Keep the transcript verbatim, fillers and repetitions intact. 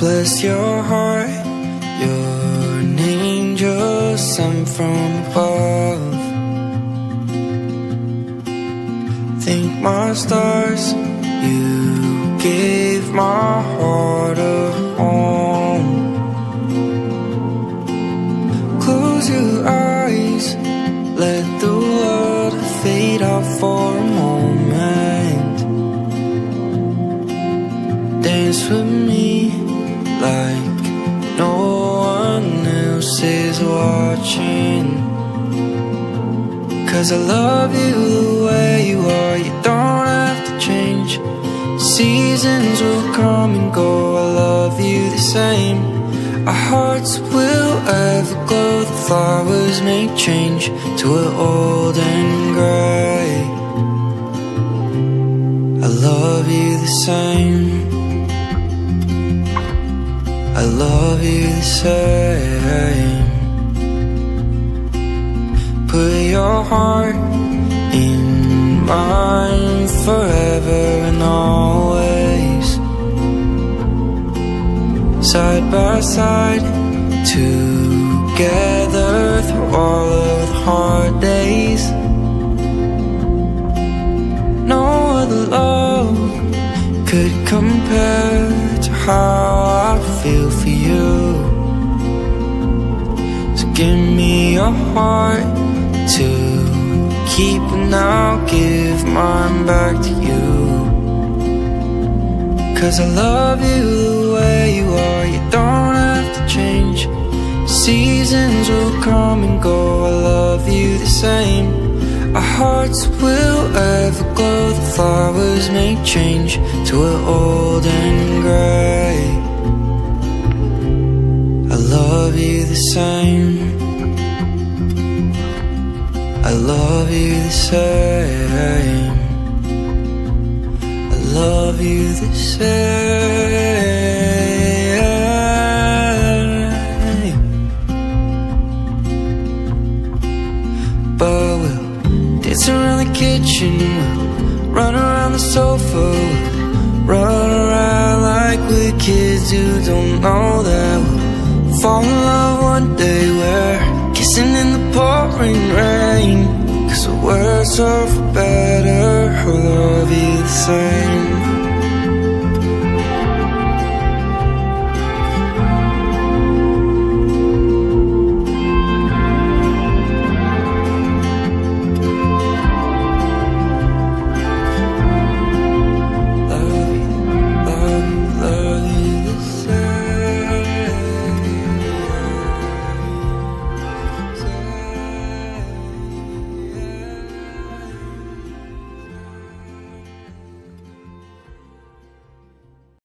Bless your heart, you're an angel sent from above. Thank my stars, you gave my heart a home. Close your eyes, let the world fade out for a moment. Dance with me like no one else is watching, 'cause I love you the way you are. You don't have to change. Seasons will come and go, I love you the same. Our hearts will everglow, the flowers may change to an old and grey. I love you the same, I love you the same. Put your heart in mine forever and always. Side by side, together through all of the hard days. No other love could compare to how I feel for you. So give me your heart to keep, and I'll give mine back to you. 'Cause I love you the way you are, you don't have to change. Seasons will come and go, I love you the same. Our hearts will everglow, the flowers may change to an old and grey. I love you the same, I love you the same, I love you the same. Dance around the kitchen, we'll run around the sofa, we'll run around like we're kids who don't know that we'll fall in love one day. We're kissing in the pouring rain.